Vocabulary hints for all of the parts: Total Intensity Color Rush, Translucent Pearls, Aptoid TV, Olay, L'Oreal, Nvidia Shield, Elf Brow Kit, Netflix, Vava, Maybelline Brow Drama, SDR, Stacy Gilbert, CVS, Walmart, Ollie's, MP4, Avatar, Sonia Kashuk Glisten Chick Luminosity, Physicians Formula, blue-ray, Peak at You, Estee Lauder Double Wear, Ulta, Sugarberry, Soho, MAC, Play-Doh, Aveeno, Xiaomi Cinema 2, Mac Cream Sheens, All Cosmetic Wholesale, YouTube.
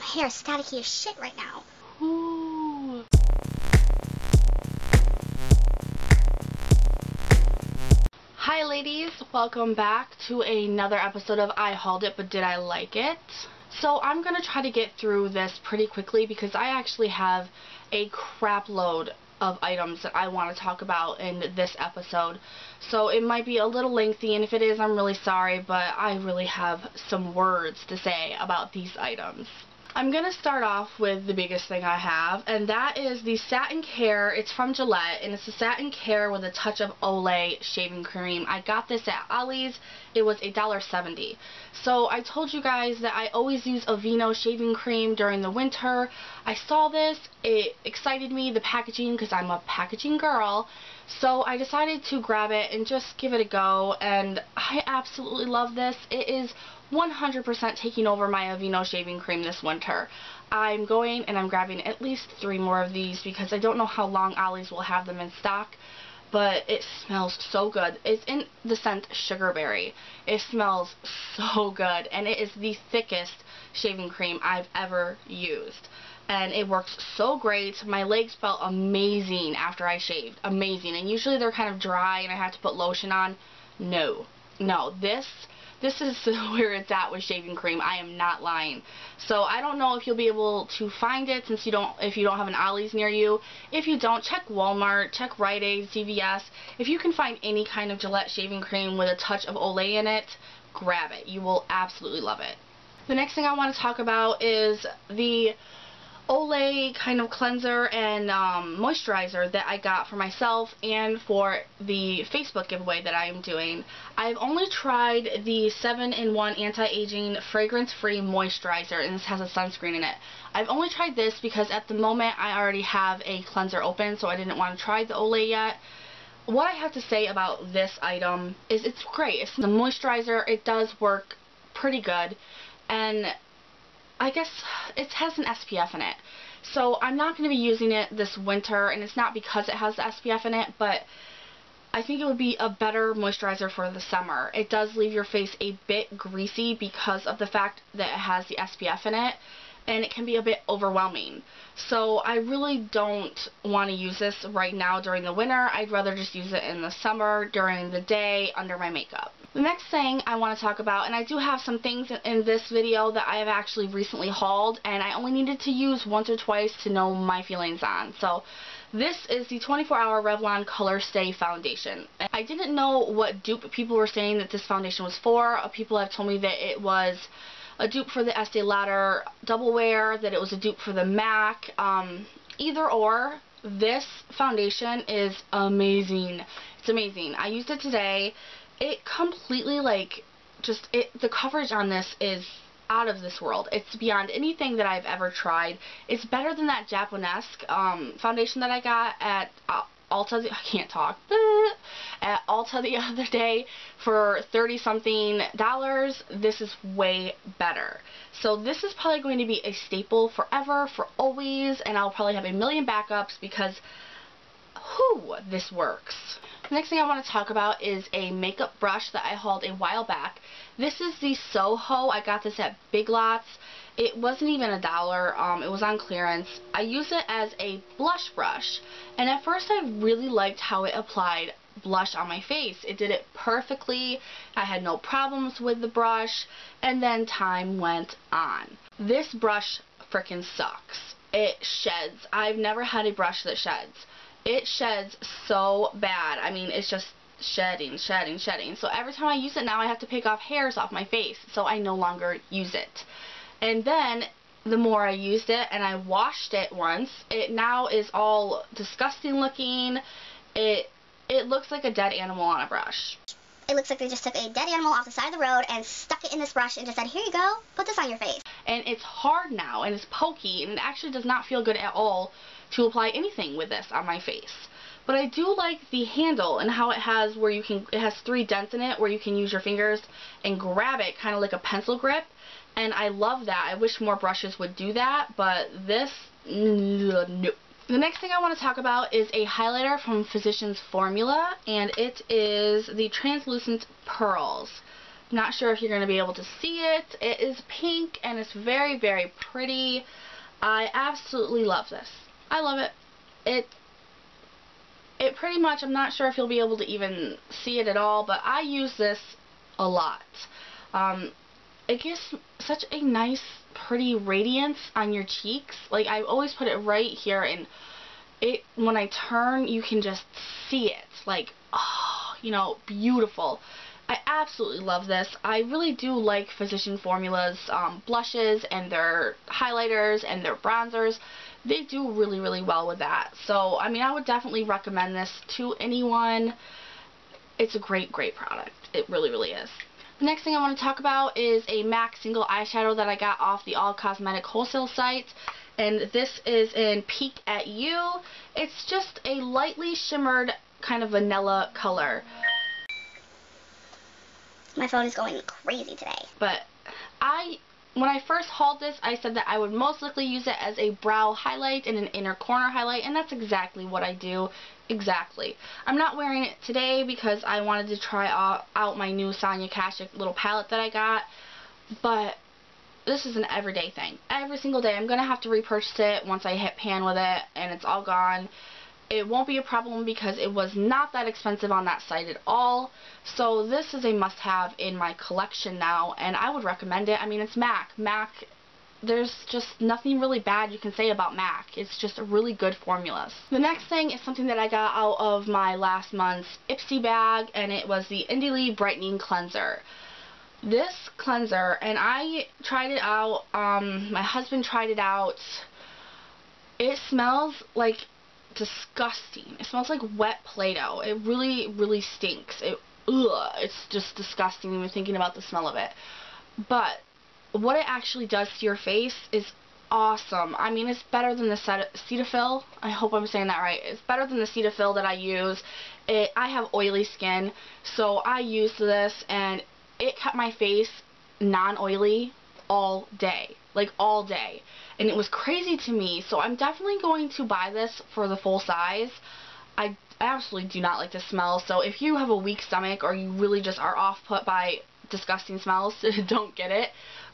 my hair is staticky as shit right now. Ooh. Hi ladies, welcome back to another episode of I Hauled It But Did I Like It? So I'm going to try to get through this pretty quickly because I actually have a crap load of items that I want to talk about in this episode. So it might be a little lengthy, and if it is, I'm really sorry, but I really have some words to say about these items. I'm going to start off with the biggest thing I have, and that is the Satin Care. It's from Gillette, and it's the Satin Care with a touch of Olay shaving cream. I got this at Ollie's. It was $1.70. So I told you guys that I always use Aveeno shaving cream during the winter. I saw this. It excited me, the packaging, because I'm a packaging girl. So I decided to grab it and just give it a go, and I absolutely love this. It is 100% taking over my Aveeno shaving cream this winter. I'm going and I'm grabbing at least 3 more of these because I don't know how long Ollie's will have them in stock, but it smells so good. It's in the scent Sugarberry. It smells so good, and it is the thickest shaving cream I've ever used. And it works so great. My legs felt amazing after I shaved. Amazing. And usually they're kind of dry and I have to put lotion on. No. No. This is where it's at with shaving cream. I am not lying. So I don't know if you'll be able to find it since if you don't have an Ollie's near you. If you don't, check Walmart, check Rite Aid, CVS. If you can find any kind of Gillette shaving cream with a touch of Olay in it, grab it. You will absolutely love it. The next thing I want to talk about is the Olay kind of cleanser and moisturizer that I got for myself and for the Facebook giveaway that I am doing. I've only tried the 7-in-1 anti-aging fragrance-free moisturizer, and this has a sunscreen in it. I've only tried this because at the moment I already have a cleanser open, so I didn't want to try the Olay yet. What I have to say about this item is it's great. It's the moisturizer. It does work pretty good, and I guess it has an SPF in it, so I'm not going to be using it this winter, and it's not because it has the SPF in it, but I think it would be a better moisturizer for the summer. It does leave your face a bit greasy because of the fact that it has the SPF in it, and it can be a bit overwhelming. So I really don't want to use this right now during the winter. I'd rather just use it in the summer, during the day, under my makeup. The next thing I want to talk about, and I do have some things in this video that I have actually recently hauled, and I only needed to use once or twice to know my feelings on. So this is the 24-hour Revlon ColorStay foundation. I didn't know what dupe people were saying that this foundation was for. People have told me that it was a dupe for the Estee Lauder Double Wear, that it was a dupe for the MAC. Either or, this foundation is amazing. It's amazing. I used it today. It completely, like, just, the coverage on this is out of this world. It's beyond anything that I've ever tried. It's better than that Japonesque foundation that I got at Ulta. I can't talk. At Ulta the other day for $30-something. This is way better. So this is probably going to be a staple forever, for always, and I'll probably have a million backups because, whew, this works. The next thing I want to talk about is a makeup brush that I hauled a while back. This is the Soho. I got this at Big Lots. It wasn't even $1. It was on clearance. I use it as a blush brush, and at first I really liked how it applied blush on my face. It did it perfectly. I had no problems with the brush, and then time went on. This brush freaking sucks. It sheds. I've never had a brush that sheds. It sheds so bad. I mean, it's just shedding, shedding, shedding. So every time I use it now, I have to pick off hairs off my face, so I no longer use it. And then the more I used it and I washed it once, it now is all disgusting looking. It looks like a dead animal on a brush. It looks like they just took a dead animal off the side of the road and stuck it in this brush and just said, here you go, put this on your face. And it's hard now, and it's pokey, and it actually does not feel good at all to apply anything with this on my face. But I do like the handle and how it has where you can, it has 3 dents in it where you can use your fingers and grab it kind of like a pencil grip. And I love that. I wish more brushes would do that, but this, no. The next thing I want to talk about is a highlighter from Physicians Formula, and it is the Translucent Pearls. Not sure if you're going to be able to see it. It is pink and it's very, very pretty. I absolutely love this. I love it. It pretty much, I'm not sure if you'll be able to even see it at all, but I use this a lot. It gives such a nice, pretty radiance on your cheeks. Like, I always put it right here, and it, when I turn, you can just see it. Like, oh, you know, beautiful. I absolutely love this. I really do like Physicians Formula's blushes and their highlighters and their bronzers. They do really, really well with that. So, I mean, I would definitely recommend this to anyone. It's a great, great product. It really, really is. The next thing I want to talk about is a MAC single eyeshadow that I got off the All Cosmetic Wholesale site. And this is in Peak at You. It's just a lightly shimmered kind of vanilla color. My phone is going crazy today. But when I first hauled this, I said that I would most likely use it as a brow highlight and an inner corner highlight, and that's exactly what I do. Exactly. I'm not wearing it today because I wanted to try out my new Sonia Kashuk little palette that I got, but this is an everyday thing. Every single day, I'm going to have to repurchase it once I hit pan with it and it's all gone. It won't be a problem because it was not that expensive on that site at all. So this is a must-have in my collection now, and I would recommend it. I mean, it's MAC. MAC, there's just nothing really bad you can say about MAC. It's just really good formulas. The next thing is something that I got out of my last month's Ipsy bag, and it was the Indie Lee Brightening Cleanser. This cleanser, and I tried it out, my husband tried it out. It smells like disgusting. It smells like wet Play-Doh. It really, really stinks. It's just disgusting even thinking about the smell of it. But what it actually does to your face is awesome. I mean, it's better than the Cetaphil. I hope I'm saying that right. It's better than the Cetaphil that I use. I have oily skin, so I use this, and it kept my face non-oily all day. Like, all day. And it was crazy to me, so I'm definitely going to buy this for the full size. I absolutely do not like the smell, so if you have a weak stomach or you really just are off-put by disgusting smells, don't get it.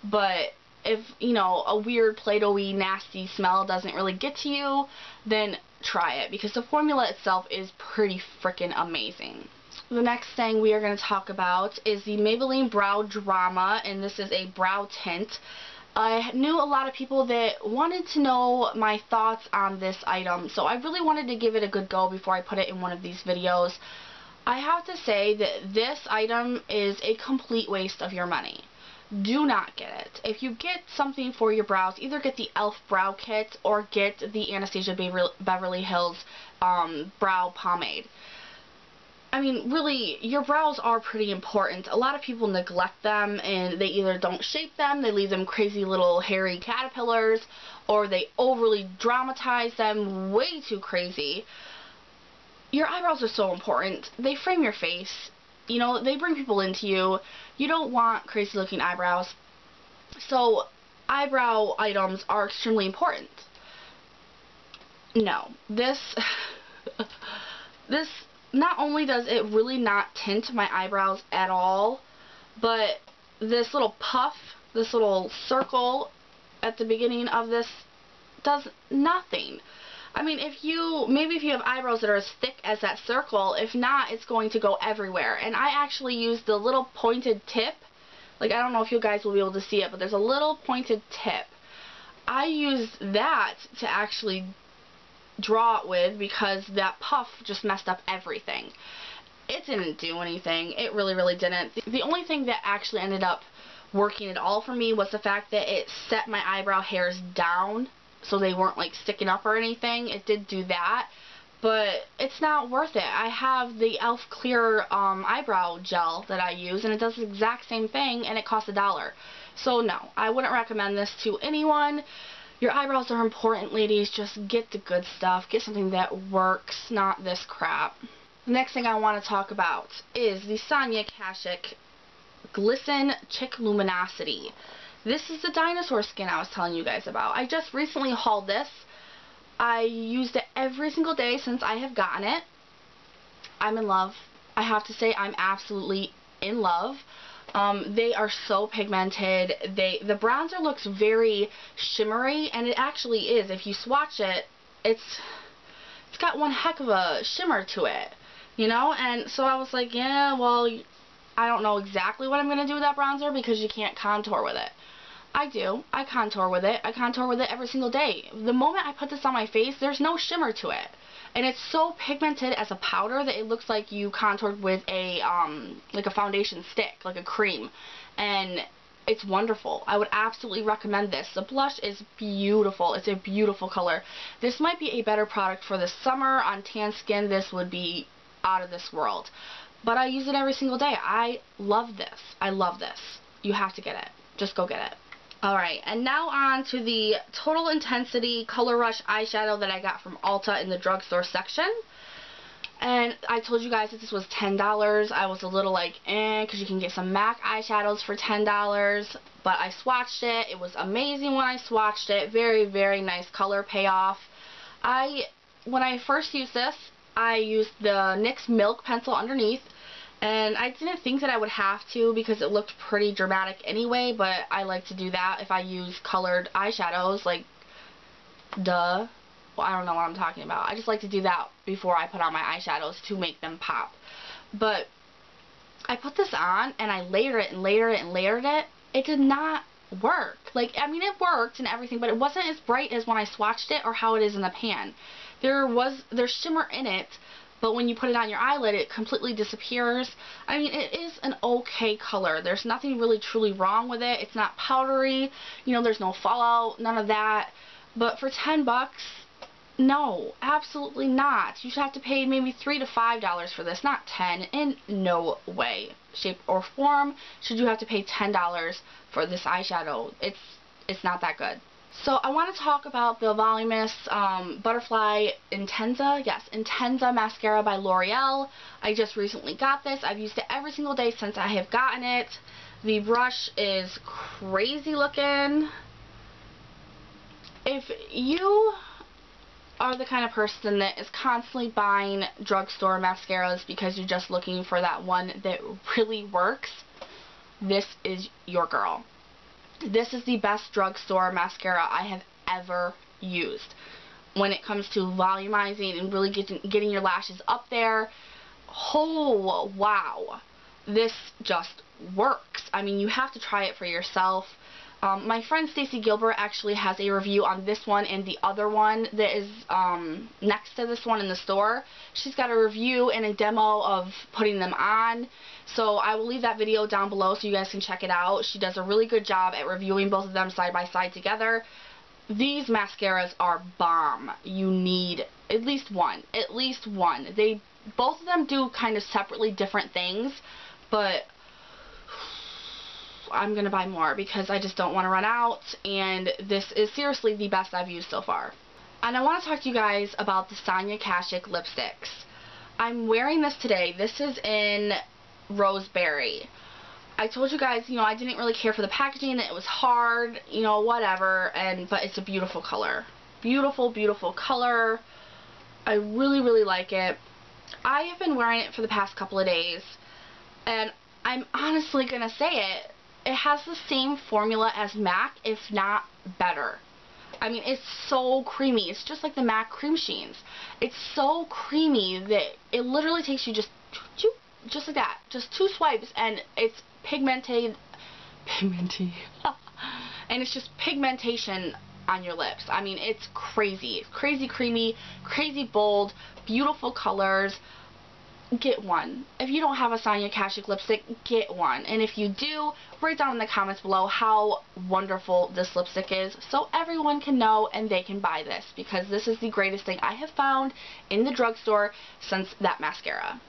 But if, you know, a weird Play-Doh-y, nasty smell doesn't really get to you, then try it, because the formula itself is pretty freaking amazing. The next thing we are going to talk about is the Maybelline Brow Drama, and this is a brow tint. I knew a lot of people that wanted to know my thoughts on this item, so I really wanted to give it a good go before I put it in one of these videos. I have to say that this item is a complete waste of your money. Do not get it. If you get something for your brows, either get the Elf Brow Kit or get the Anastasia Beverly Hills brow pomade. I mean, really, your brows are pretty important. A lot of people neglect them, and they either don't shape them, they leave them crazy little hairy caterpillars, or they overly dramatize them way too crazy. Your eyebrows are so important. They frame your face. You know, they bring people into you. You don't want crazy looking eyebrows. So, eyebrow items are extremely important. No. This not only does it really not tint my eyebrows at all, but this little puff, this little circle at the beginning of this does nothing. I mean, maybe if you have eyebrows that are as thick as that circle, if not, it's going to go everywhere. And I actually use the little pointed tip. Like, I don't know if you guys will be able to see it, but there's a little pointed tip. I use that to actually draw it with, because that puff just messed up everything. It didn't do anything. It really, really didn't. The only thing that actually ended up working at all for me was the fact that it set my eyebrow hairs down so they weren't like sticking up or anything. It did do that, but it's not worth it. I have the Elf Clear eyebrow gel that I use, and it does the exact same thing, and it costs $1. So no, I wouldn't recommend this to anyone. Your eyebrows are important, ladies. Just get the good stuff. Get something that works, not this crap. The next thing I want to talk about is the Sonia Kashuk Glisten Chick Luminosity. This is the dinosaur skin I was telling you guys about. I just recently hauled this. I used it every single day since I have gotten it. I'm in love. I have to say, I'm absolutely in love. They are so pigmented. The bronzer looks very shimmery, and it actually is. If you swatch it, it's got one heck of a shimmer to it, you know? And so I was like, yeah, well, I don't know exactly what I'm going to do with that bronzer because you can't contour with it. I do. I contour with it. I contour with it every single day. The moment I put this on my face, there's no shimmer to it. And it's so pigmented as a powder that it looks like you contoured with a, like a foundation stick, like a cream. And it's wonderful. I would absolutely recommend this. The blush is beautiful. It's a beautiful color. This might be a better product for the summer. On tan skin, this would be out of this world. But I use it every single day. I love this. I love this. You have to get it. Just go get it. Alright, and now on to the Total Intensity Color Rush eyeshadow that I got from Ulta in the drugstore section. And I told you guys that this was $10. I was a little like, eh, because you can get some MAC eyeshadows for $10. But I swatched it. It was amazing when I swatched it. Very, very nice color payoff. When I first used this, I used the NYX Milk pencil underneath. And I didn't think that I would have to because it looked pretty dramatic anyway, but I like to do that if I use colored eyeshadows, like, duh. Well, I don't know what I'm talking about. I just like to do that before I put on my eyeshadows to make them pop. But I put this on, and I layered it and layered it and layered it. It did not work. Like, I mean, it worked and everything, but it wasn't as bright as when I swatched it or how it is in the pan. There's shimmer in it. But when you put it on your eyelid, it completely disappears. I mean, it is an okay color. There's nothing really truly wrong with it. It's not powdery. You know, there's no fallout, none of that. But for $10, no, absolutely not. You should have to pay maybe $3 to $5 for this, not $10. In no way, shape, or form should you have to pay $10 for this eyeshadow. It's not that good. So I want to talk about the Voluminous Butterfly Intenza, yes, Intenza Mascara by L'Oreal. I just recently got this. I've used it every single day since I have gotten it. The brush is crazy looking. If you are the kind of person that is constantly buying drugstore mascaras because you're just looking for that one that really works, this is your girl. This is the best drugstore mascara I have ever used. When it comes to volumizing and really getting your lashes up there, oh, wow. This just works. I mean, you have to try it for yourself. My friend Stacy Gilbert actually has a review on this one and the other one that is next to this one in the store. She's got a review and a demo of putting them on. So I will leave that video down below so you guys can check it out. She does a really good job at reviewing both of them side by side together. These mascaras are bomb. You need at least one. At least one. Both of them do kind of separately different things, but I'm gonna buy more because I just don't want to run out, and this is seriously the best I've used so far. And I want to talk to you guys about the Sonia Kashuk lipsticks. I'm wearing this today. This is in Roseberry. I told you guys, you know, I didn't really care for the packaging. It was hard, you know, whatever, but it's a beautiful color. Beautiful, beautiful color. I really, really like it. I have been wearing it for the past couple of days, and I'm honestly gonna say it. It has the same formula as MAC, if not better. I mean, it's so creamy. It's just like the MAC cream sheens. It's so creamy that it literally takes you just like that. Just two swipes, and it's pigmented. Pigmenty. And it's just pigmentation on your lips. I mean, it's crazy. It's crazy creamy, crazy bold, beautiful colors. Get one. If you don't have a Sonia Kashuk lipstick, get one. And if you do, write down in the comments below how wonderful this lipstick is so everyone can know and they can buy this, because this is the greatest thing I have found in the drugstore since that mascara.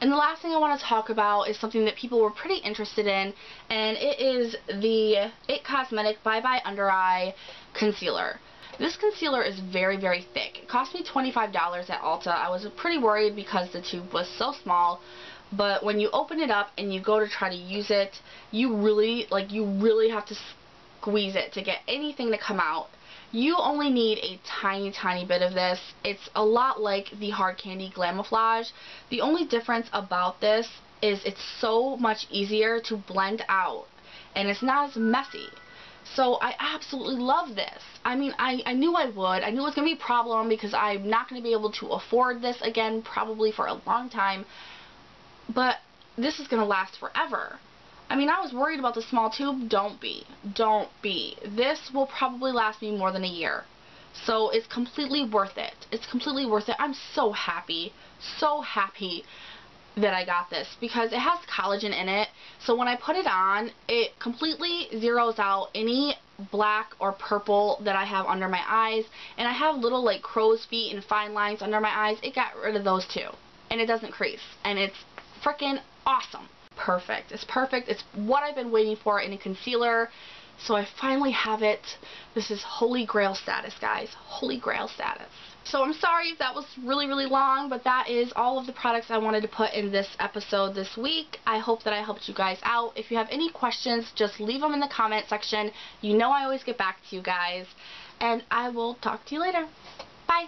And the last thing I want to talk about is something that people were pretty interested in, and it is the It Cosmetic Bye Bye Under Eye Concealer. This concealer is very, very thick. It cost me $25 at Ulta. I was pretty worried because the tube was so small, but when you open it up and you go to try to use it, you really have to squeeze it to get anything to come out. You only need a tiny, tiny bit of this. It's a lot like the Hard Candy Glamouflage. The only difference about this is it's so much easier to blend out and it's not as messy. So I absolutely love this. I mean, I knew I would. I knew it was going to be a problem because I'm not going to be able to afford this again probably for a long time. But this is going to last forever. I mean, I was worried about the small tube. Don't be. Don't be. This will probably last me more than a year. So it's completely worth it. It's completely worth it. I'm so happy that I got this because it has collagen in it. So when I put it on, it completely zeroes out any black or purple that I have under my eyes. And I have little like crow's feet and fine lines under my eyes. It got rid of those too. And it doesn't crease. And it's freaking awesome. Perfect. It's perfect. It's what I've been waiting for in a concealer. So I finally have it. This is holy grail status, guys. Holy grail status. So I'm sorry if that was really long, but that is all of the products I wanted to put in this episode this week. I hope that I helped you guys out. If you have any questions, just leave them in the comment section. You know I always get back to you guys. And I will talk to you later. Bye.